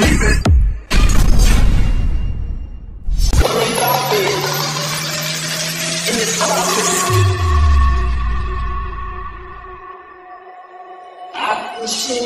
believe it. In this office, I wish it.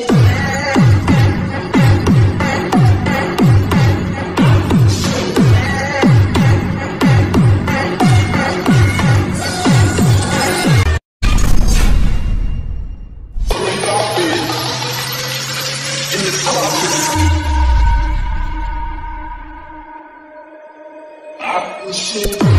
I